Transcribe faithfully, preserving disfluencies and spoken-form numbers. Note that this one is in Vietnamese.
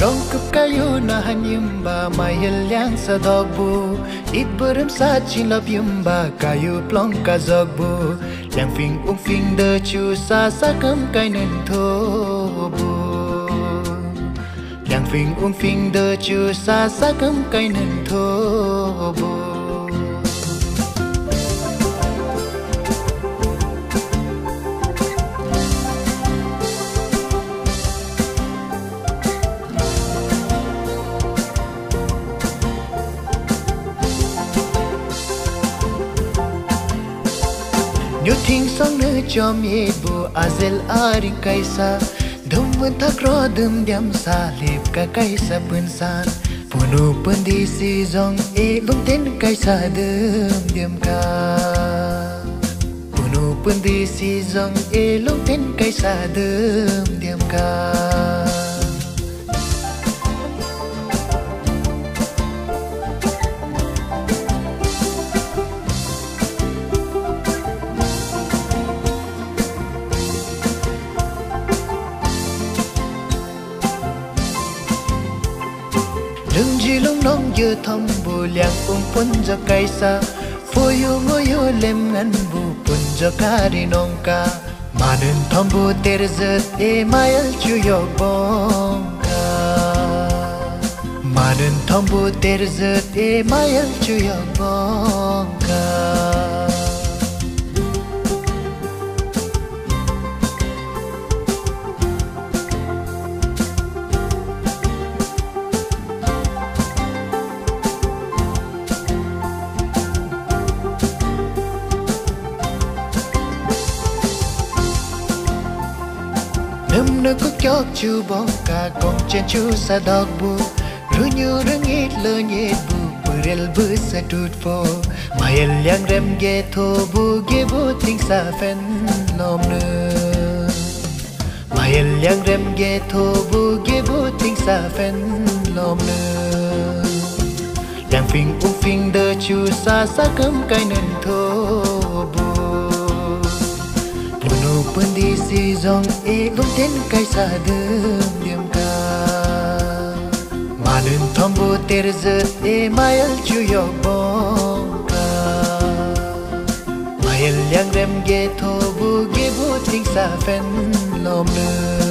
Rongkup kayou nahan yemba, mayel yang sadabu. Iberum sachin lab yemba, kayu plong kazagbu. Lang phing ung phing de chu sa sa kam kai nen thobu. Lang phing ung phing de chu sa sa kam kai nen thobu. Nếu thính song nữ cho mi bù azel arin kaisa, đông vân thác rõ đâm đâm xa lệp cả kaisa bươn san, punu bươn đi si dòng e lung tên kaisa đâm đâm ca, punu bươn đi si dòng e lung tên kaisa đâm đâm ca. Lưng gì lông nóng dưa thong bù liang ung pun do cây xa phôi yêu ngôi yêu lem ngăn bù pun do cá đi nong ca mà nên thong bù tê rớt e mai al chu yo bong ca mà nên thong bù tê rớt e mai al chu yo bong ca. Nấm nơ cúc chóc chu bóng cả con trên chu sa đọc bu rú như rưng ít lơ nhét bu bưrel bứ sa tụt phô mai el yang rem ghê thô bu ghê bu tinh sa phen lom nơ mai el yang rem ghê thô bu ghê bu tinh sa phen lom nơ lang phình u phình đơ chu sa sa cấm cay nần thô bu bươn đi si dòng e lung tên cây xa đơm đêm ca mà nên thong bù tê rớt e mai al chu yo bong ca mai el yang rem ghê thô bù ghê bù tinh xa phen lom nơ